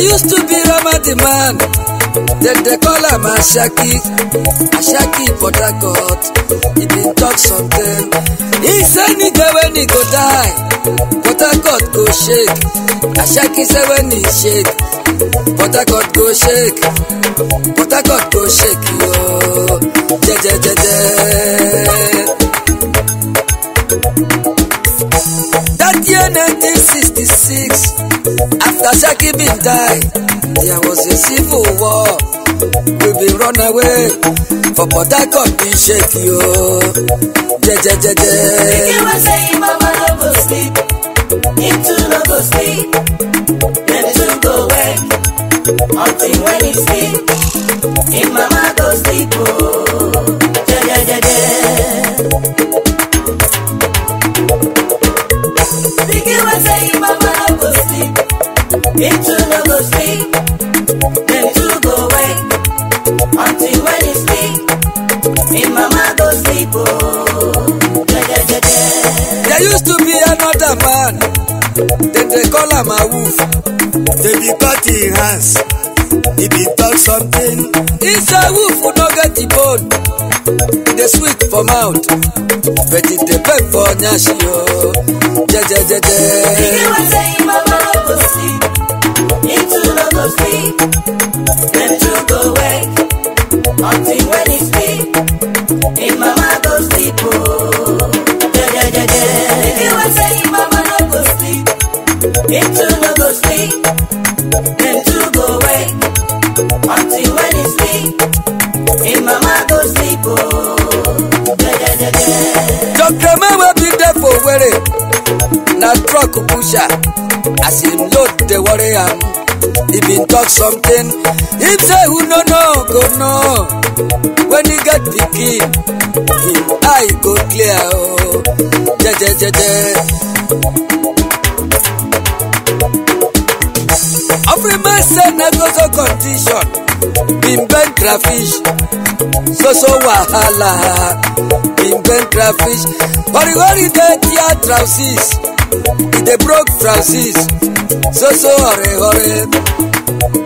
Used to be Ramadi man, then they call him Ashaki Port Harcourt. He been talk something. He said nigga when he go die, Port Harcourt go shake. Ashaki say when he shake, Port Harcourt go shake, Port Harcourt go shake. Yo, That year 1966. After Ashaki been died, there was a civil war. We been run away for Port Harcourt been shake you. They were saying mama no go sleep, him too no go sleep. Them two go away, until when he sleep, him mama go sleep. Oh, they were saying mama no go sleep. Them two no go sleep, them two go away, until when he sleep, him mama go sleep. Oh, there used to be another man, then they call him a wolf. They be cut in hands, he be talk something. It's a wolf who don't get the bone, they sweet for mouth, but it they pay for nyashio. Mama into no go sleep, them two go away, until when he sleep, him mama go sleep. Oh, if you want say him mama no go sleep, him two no go sleep, them two go away, until when he sleep, him mama go sleep. Oh, Dr. Mama be there for worry, na truck pusher. As him load the warrior, he been talk something. Him say who no no go no. When he get pikin, him eye go clear. Oh, Every man say na go so condition. Been bend crayfish, so wahala. Been bend crayfish, worry dey tear trousers. It they broke trousers, so hurry.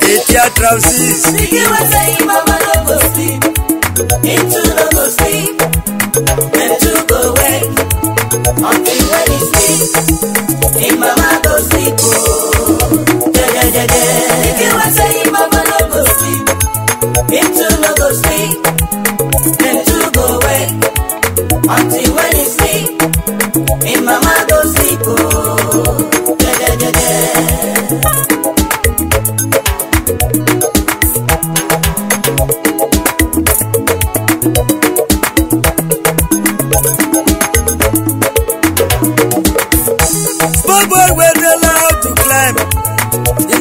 It's your trousers. Nigga was saying mama no go sleep, him too no go sleep, them two go away, until when he sleep, him mama go sleep. Oh, Nigga was saying mama no go sleep, him too no go sleep, them two go away, until when he sleep, him mama go sleep.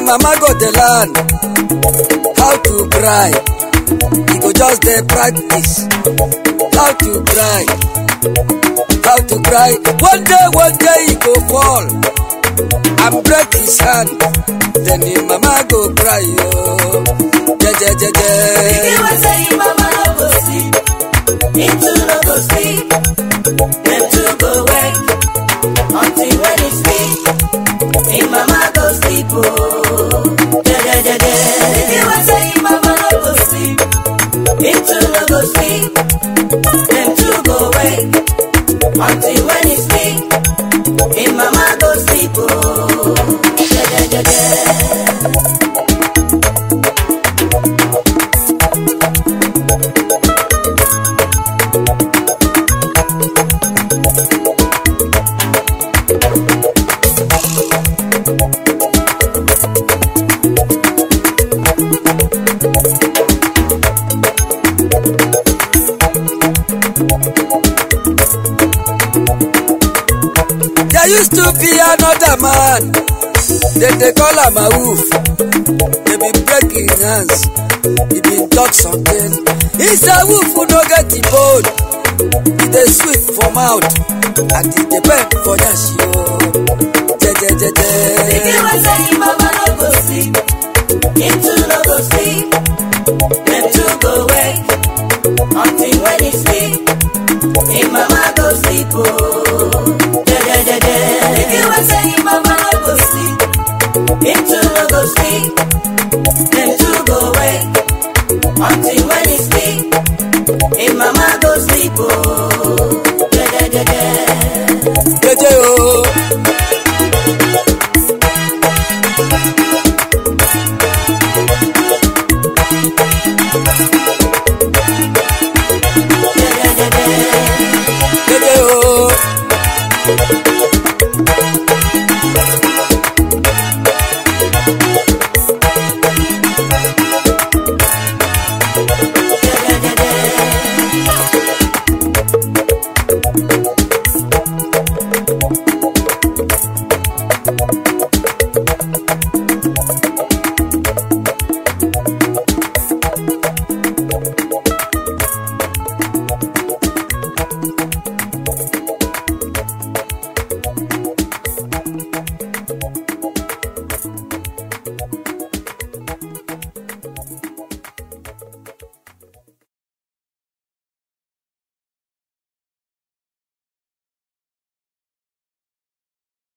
Mama got the land, how to cry. He go just the practice, how to cry, how to cry. One day he go fall and break his hand. Then his mama go cry. Oh, He was saying mama no go sleep, him too no go sleep, them two go away, until when he sleep, his mama go sleep. Oh. Until when he sleep, his mama go sleep. Oh, I used to be another man. They call her my wolf. They be breaking hands. He be talk something. He's a wolf who no get the bone. He dey sweet for mouth and he dey bend for that shit.